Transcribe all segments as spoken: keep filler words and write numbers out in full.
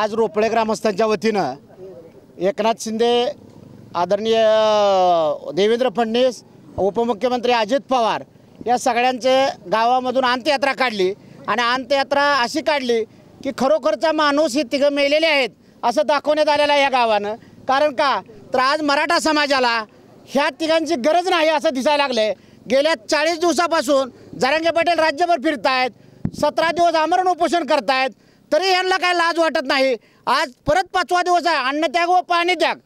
आज रोपळे ग्रामस्थांच्या वतीनं एकनाथ शिंदे, आदरणीय देवेंद्र फडणवीस, उपमुख्यमंत्री अजित पवार या सगळ्यांचे गावामधून अंत्ययात्रा काढली आणि अंत्ययात्रा अशी काढली की खरोखरचा माणूस हे तिघं मेलेले आहेत असं दाखवण्यात आलेलं आहे या गावानं। कारण का तर आज मराठा समाजाला ह्या तिघांची गरज नाही असं दिसायला लागले। गेल्या चाळीस दिवसापासून जरणगे पटेल राज्यभर फिरतायत, सतरा दिवस आमरण उपोषण करतायत, तरी यांना काय लाज वाटत नाही। आज परत पाचवा दिवस आहे, अन्न त्याग व पाणी त्याग,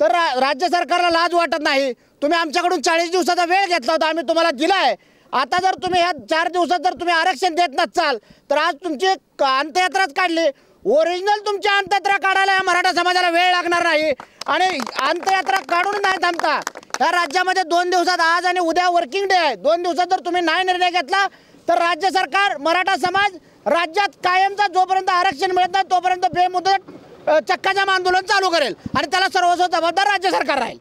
तर रा राज्य सरकारला लाज वाटत नाही। तुम्ही आमच्याकडून चाळीस दिवसाचा वेळ घेतला होता, आम्ही तुम्हाला दिला आहे। आता जर तुम्ही ह्या चार दिवसात जर तुम्ही आरक्षण देत नसाल तर आज तुमची अंत्ययात्राच काढली। ओरिजिनल तुमची अंत्ययात्रा काढायला मराठा समाजाला वेळ लागणार नाही आणि अंत्ययात्रा काढून नाही थांबता या राज्यामध्ये दोन दिवसात आज आणि उद्या वर्किंग डे आहे, दोन दिवसात जर तुम्ही नाही निर्णय घेतला तर राज्य सरकार, मराठा समाज राज्यात कायमचा जोपर्यंत आरक्षण मिळत नाही तोपर्यंत बेमुदत चक्काजाम आंदोलन चालू करेल आणि त्याला सर्वस्व जबाबदार राज्य सरकार राहील।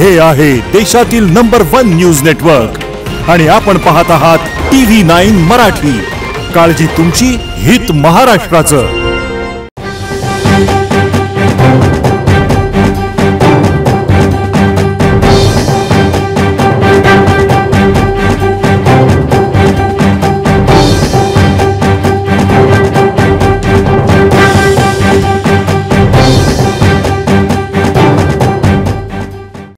हे आहे देशातील नंबर वन न्यूज नेटवर्क आणि आपण पाहत आहात टीव्ही नाइन मराठी। काळजी तुमची, हित महाराष्ट्राचं।